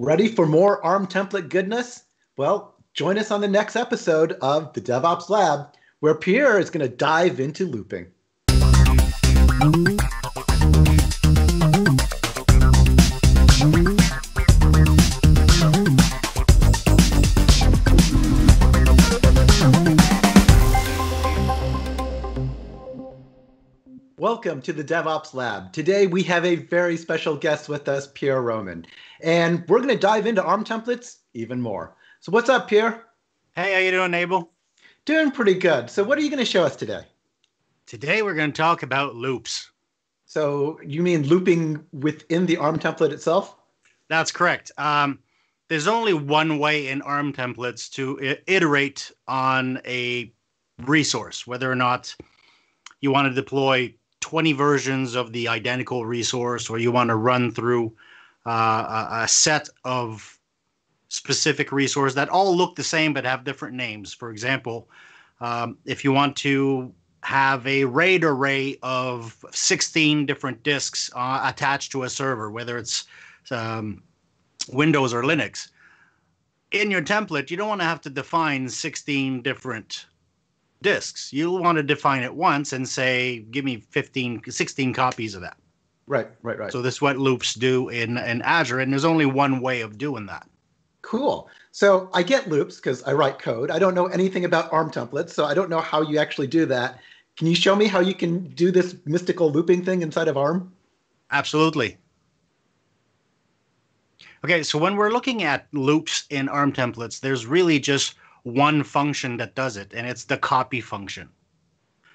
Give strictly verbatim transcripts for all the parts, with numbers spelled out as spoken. Ready for more ARM template goodness? Well, join us on the next episode of the DevOps Lab, where Pierre is going to dive into looping. Welcome to the DevOps Lab. Today we have a very special guest with us, Pierre Roman, and we're going to dive into ARM templates even more. So what's up, Pierre? Hey, how you doing, Abel? Doing pretty good. So what are you going to show us today? Today we're going to talk about loops. So you mean looping within the ARM template itself? That's correct. Um, there's only one way in ARM templates to iterate on a resource, whether or not you want to deploy twenty versions of the identical resource, or you want to run through uh, a set of specific resources that all look the same but have different names. For example, um, if you want to have a RAID array of sixteen different disks uh, attached to a server, whether it's um, Windows or Linux, in your template, you don't want to have to define sixteen different disks. You'll want to define it once and say, give me fifteen, sixteen copies of that. Right, right, right. So this is what loops do in, in Azure, and there's only one way of doing that. Cool. So I get loops because I write code. I don't know anything about ARM templates, so I don't know how you actually do that. Can you show me how you can do this mystical looping thing inside of ARM? Absolutely. Okay, so when we're looking at loops in ARM templates, there's really just one function that does it, and it's the copy function.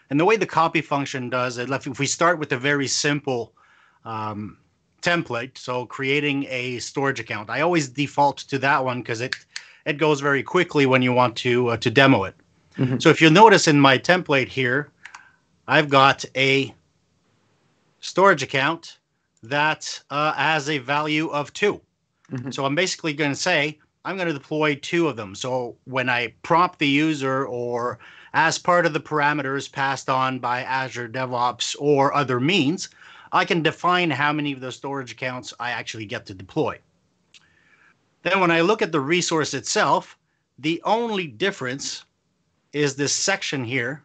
And the way the copy function does it, if we start with a very simple um, template, so creating a storage account, I always default to that one because it it goes very quickly when you want to uh, to demo it. Mm-hmm. So if you notice in my template here, I've got a storage account that uh, has a value of two. Mm-hmm. So I'm basically going to say, I'm going to deploy two of them. So when I prompt the user, or as part of the parameters passed on by Azure DevOps or other means, I can define how many of those storage accounts I actually get to deploy. Then when I look at the resource itself, the only difference is this section here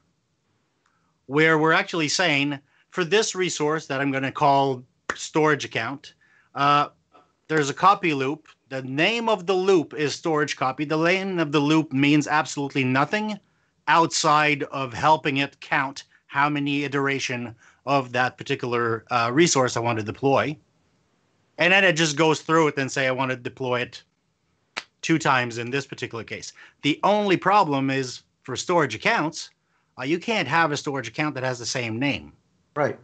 where we're actually saying, for this resource that I'm going to call storage account, uh, there's a copy loop. The name of the loop is storage copy. The name of the loop means absolutely nothing outside of helping it count how many iteration of that particular uh, resource I want to deploy. And then it just goes through it and say, I want to deploy it two times in this particular case. The only problem is for storage accounts, uh, you can't have a storage account that has the same name. Right.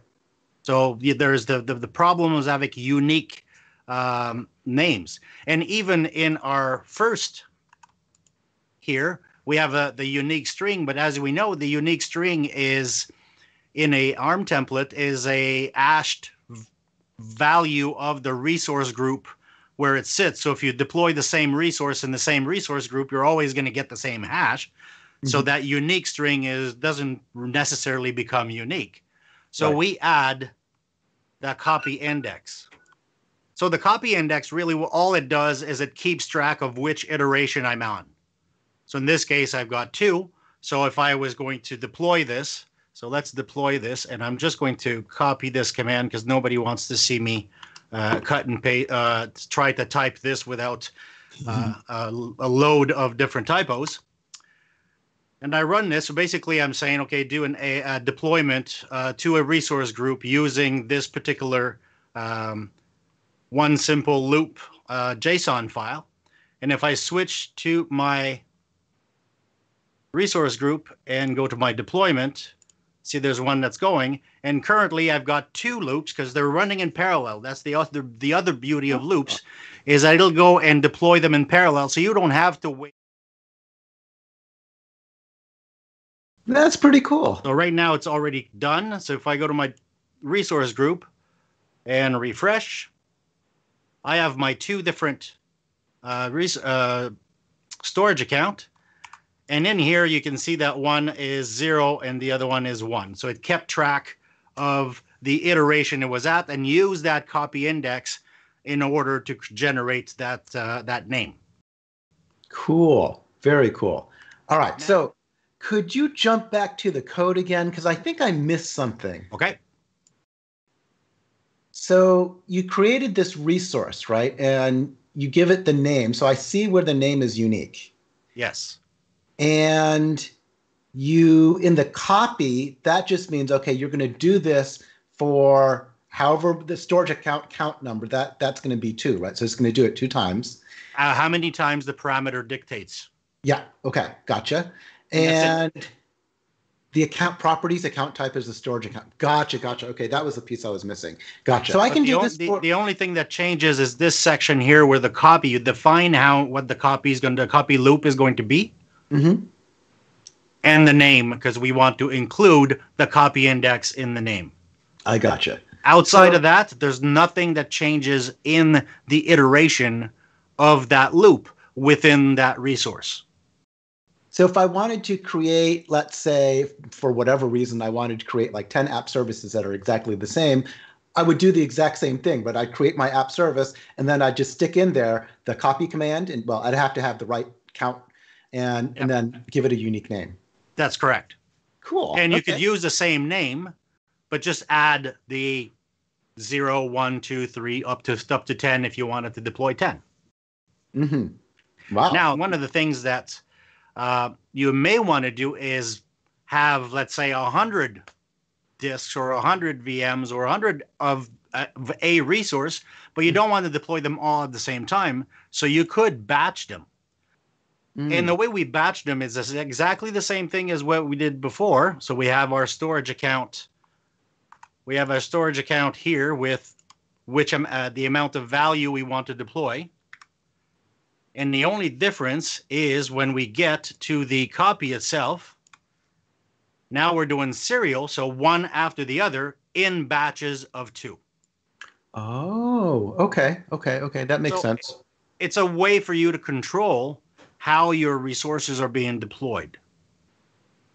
So yeah, there's the, the, the problem is having unique Um, names. And even in our first here, we have a, the unique string, but as we know, the unique string is in a ARM template is a hashed value of the resource group where it sits. So if you deploy the same resource in the same resource group, you're always going to get the same hash. Mm-hmm. So that unique string is doesn't necessarily become unique. So right. We add the copy index. So the copy index, really all it does is it keeps track of which iteration I'm on. So in this case, I've got two. So if I was going to deploy this, so let's deploy this, and I'm just going to copy this command because nobody wants to see me uh, cut and paste, uh, try to type this without uh, mm-hmm. a, a load of different typos. And I run this. So basically, I'm saying, okay, do an, a, a deployment uh, to a resource group using this particular um, one simple loop uh, JSON file. And if I switch to my resource group and go to my deployment, see there's one that's going. And currently I've got two loops because they're running in parallel. That's the other, the other beauty of loops is that it'll go and deploy them in parallel so you don't have to wait. That's pretty cool. So right now it's already done. So if I go to my resource group and refresh, I have my two different uh, uh, storage account. And in here, you can see that one is zero and the other one is one. So it kept track of the iteration it was at and used that copy index in order to generate that uh, that name. Cool. Very cool. All right. So could you jump back to the code again? Because I think I missed something. Okay. So you created this resource, right? And you give it the name. So I see where the name is unique. Yes. And you, in the copy, that just means, okay, you're going to do this for however the storage account count number, that, that's going to be two, right? So it's going to do it two times. Uh, how many times the parameter dictates. Yeah, okay, gotcha. And the account properties, account type is the storage account. Gotcha, gotcha. Okay, that was the piece I was missing. Gotcha. So I can do this. The, the only thing that changes is this section here where the copy, you define how, what the copy is going to, the copy loop is going to be. Mm-hmm. And the name, because we want to include the copy index in the name. I gotcha. Outside so, of that, there's nothing that changes in the iteration of that loop within that resource. So if I wanted to create, let's say, for whatever reason, I wanted to create like ten app services that are exactly the same, I would do the exact same thing, but I'd create my app service, and then I'd just stick in there the copy command, and well, I'd have to have the right count, and, yep. and then give it a unique name. That's correct. Cool. And you okay. could use the same name, but just add the zero, one, two, three, up to up to ten if you wanted to deploy ten. Mm-hmm. Wow. Now, one of the things that uh, you may want to do is have, let's say, one hundred disks or one hundred V Ms or one hundred of, uh, of a resource, but you don't want to deploy them all at the same time. So you could batch them. Mm. And the way we batch them is this, exactly the same thing as what we did before. So we have our storage account. We have our storage account here with which um, uh, the amount of value we want to deploy. And the only difference is when we get to the copy itself, now we're doing serial, so one after the other in batches of two. Oh, okay, okay, okay. That makes so sense. It's a way for you to control how your resources are being deployed.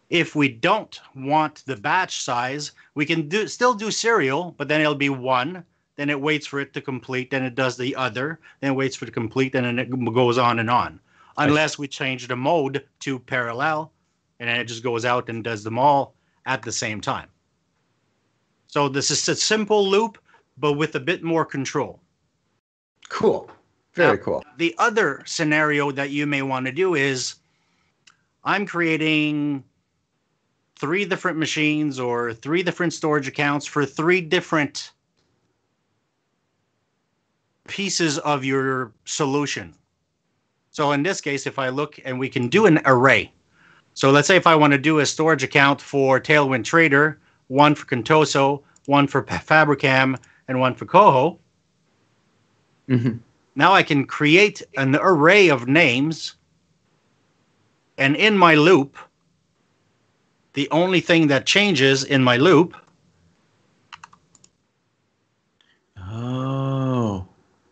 If we don't want the batch size, we can do, still do serial, but then it'll be one. Then it waits for it to complete, then it does the other, then it waits for it to complete, and then it goes on and on. Unless we change the mode to parallel, and then it just goes out and does them all at the same time. So this is a simple loop, but with a bit more control. Cool. Very now, cool. The other scenario that you may want to do is, I'm creating three different machines or three different storage accounts for three different pieces of your solution. So in this case, if I look, and we can do an array. So let's say if I want to do a storage account for Tailwind Trader, one for Contoso, one for Fabricam, and one for Coho. Mm-hmm. Now I can create an array of names. And in my loop, the only thing that changes in my loop oh.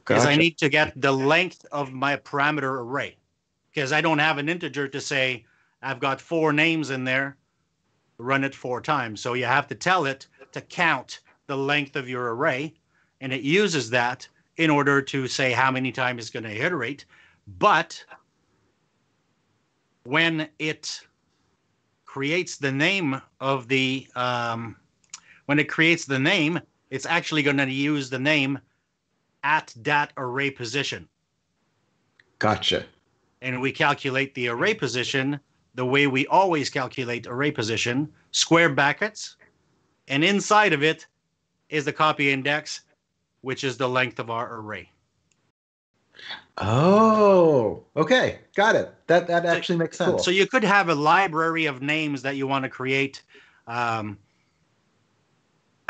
Because gotcha. I need to get the length of my parameter array, because I don't have an integer to say I've got four names in there, run it four times. So you have to tell it to count the length of your array, and it uses that in order to say how many times it's going to iterate. But when it creates the name of the, um, when it creates the name, it's actually going to use the name at that array position. Gotcha. And we calculate the array position the way we always calculate array position, square brackets, and inside of it is the copy index, which is the length of our array. Oh, okay. Got it. That that actually so, makes sense. Cool. So you could have a library of names that you want to create. Um,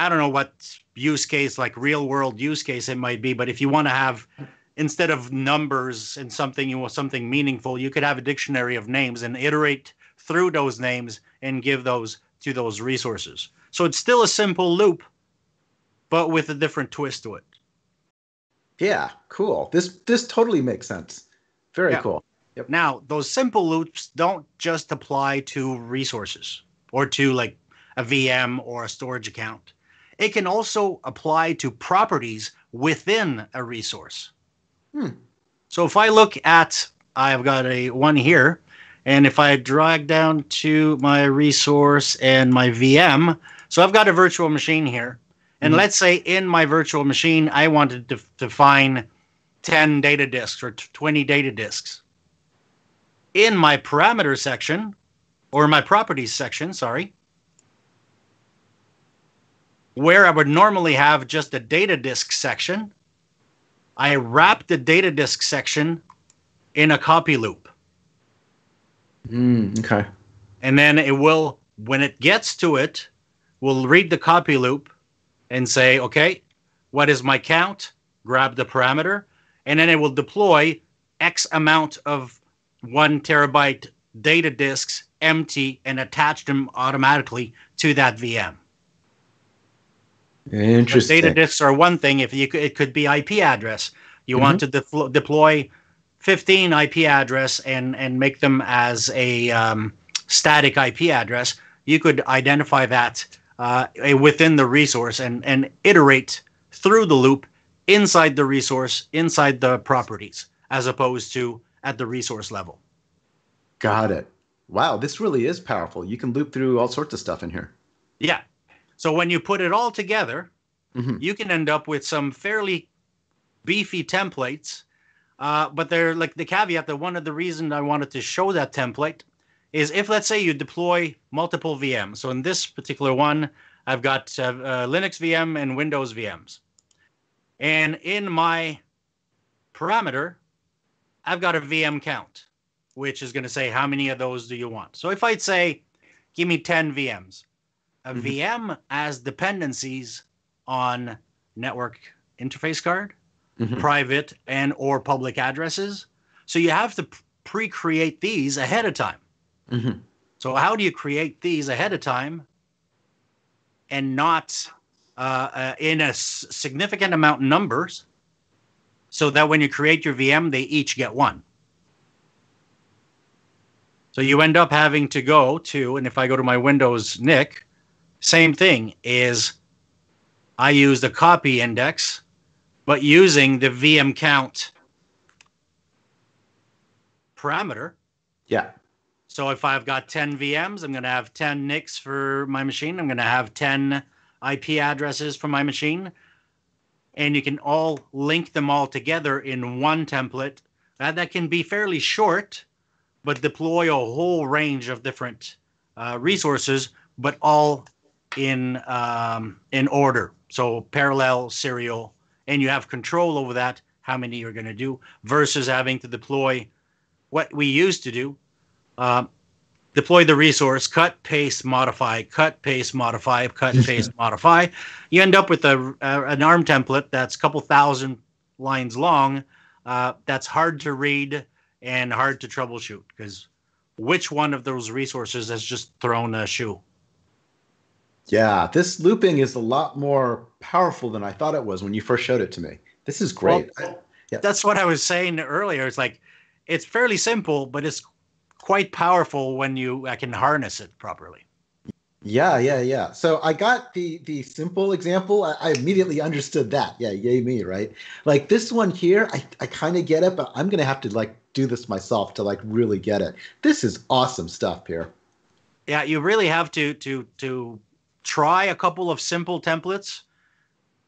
I don't know what use case, like real world use case it might be, but if you want to have, instead of numbers and something, you want something meaningful, you could have a dictionary of names and iterate through those names and give those to those resources. So it's still a simple loop, but with a different twist to it. Yeah, cool. This, this totally makes sense. Very yeah. cool. Yep. Now, those simple loops don't just apply to resources or to like a V M or a storage account. It can also apply to properties within a resource. Hmm. So if I look at, I've got a one here, and if I drag down to my resource and my V M, so I've got a virtual machine here. And mm-hmm. let's say in my virtual machine, I wanted to define ten data disks or twenty data disks. In my parameter section, or my properties section, sorry, where I would normally have just a data disk section, I wrap the data disk section in a copy loop. Mm, okay. And then it will, when it gets to it, we'll read the copy loop and say, okay, what is my count? Grab the parameter, and then it will deploy X amount of one terabyte data disks empty and attach them automatically to that V M. Interesting. But data disks are one thing. If you could, it could be I P address. You mm-hmm. want to de deploy fifteen I P address and and make them as a um, static I P address. You could identify that uh, within the resource and and iterate through the loop inside the resource, inside the properties, as opposed to at the resource level. Got it. Wow, this really is powerful. You can loop through all sorts of stuff in here. Yeah. So when you put it all together, mm-hmm. you can end up with some fairly beefy templates. Uh, but they're like the caveat that one of the reasons I wanted to show that template is if, let's say, you deploy multiple V Ms. So in this particular one, I've got uh, uh, Linux V M and Windows V Ms. And in my parameter, I've got a V M count, which is going to say how many of those do you want. So if I'd say, give me ten V Ms. A mm-hmm. V M has dependencies on network interface card, mm-hmm. private and or public addresses. So you have to pre-create these ahead of time. Mm-hmm. So how do you create these ahead of time and not uh, uh, in a s significant amount of numbers so that when you create your V M, they each get one? So you end up having to go to, and if I go to my Windows N I C, same thing is I use the copy index, but using the V M count parameter. Yeah. So if I've got ten V Ms, I'm going to have ten N I Cs for my machine. I'm going to have ten I P addresses for my machine. And you can all link them all together in one template. That, that can be fairly short, but deploy a whole range of different uh, resources, but all in um, in order, so parallel, serial, and you have control over that, how many you're going to do, versus having to deploy what we used to do, uh, deploy the resource, cut, paste, modify, cut, paste, modify, cut, paste, modify. You end up with a, a, an ARM template that's a couple thousand lines long, uh, that's hard to read and hard to troubleshoot, because which one of those resources has just thrown a shoe? Yeah, this looping is a lot more powerful than I thought it was when you first showed it to me. This is great. Well, I, yeah. That's what I was saying earlier. It's like, it's fairly simple, but it's quite powerful when you I can harness it properly. Yeah, yeah, yeah. So I got the the simple example. I, I immediately understood that. Yeah, yay me, right? Like this one here, I, I kind of get it, but I'm going to have to like do this myself to like really get it. This is awesome stuff, Pierre. Yeah, you really have to to to... try a couple of simple templates,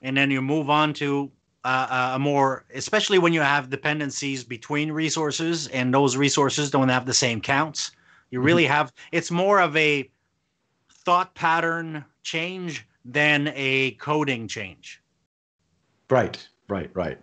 and then you move on to uh, a more, especially when you have dependencies between resources and those resources don't have the same counts. You really mm-hmm. have, it's more of a thought pattern change than a coding change. Right, right, right.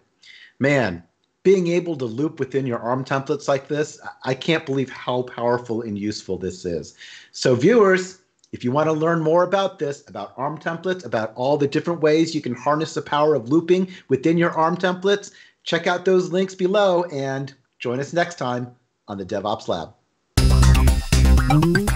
Man, being able to loop within your ARM templates like this, I can't believe how powerful and useful this is. So viewers, if you want to learn more about this, about ARM templates, about all the different ways you can harness the power of looping within your ARM templates, check out those links below and join us next time on the DevOps Lab.